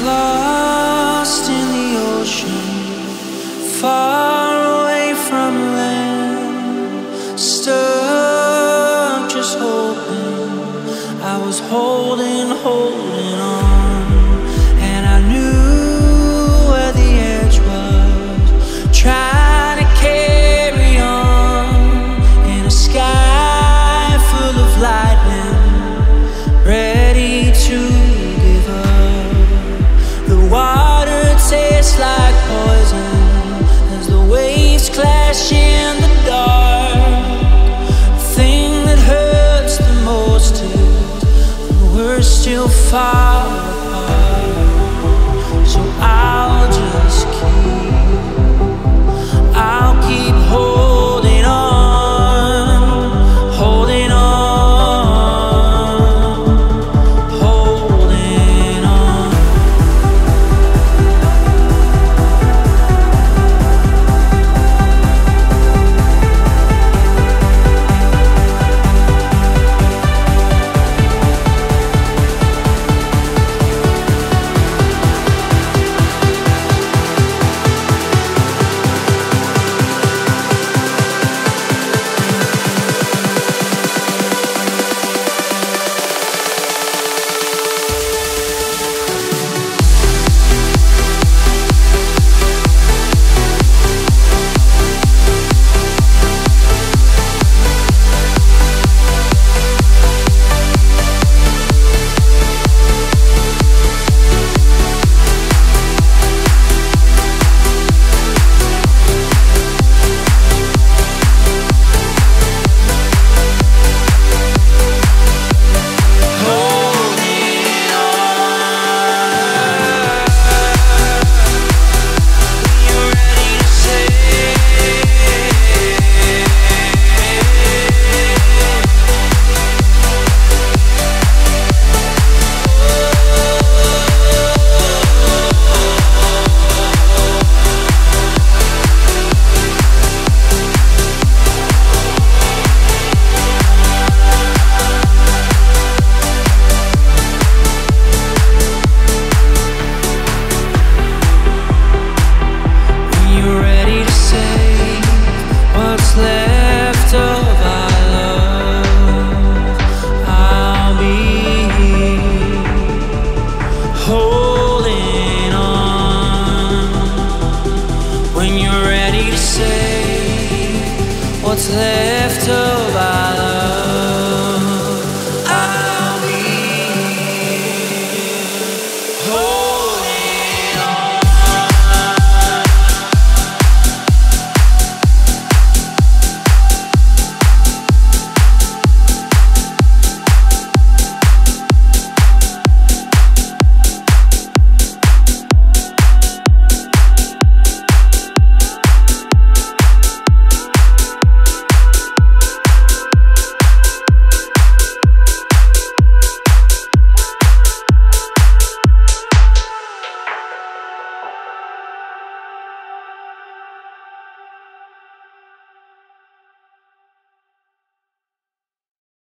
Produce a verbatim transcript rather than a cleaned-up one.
lost in the ocean, far away from land, stuck just hoping. I was holding, holding on, and I knew where the edge was, trying to carry on in a sky full of lightning, ready to. Water tastes like poison as the waves clash in the dark. The thing that hurts the most is when we're still far apart. So I'll just keep, I'll keep holding on, holding on. What's left of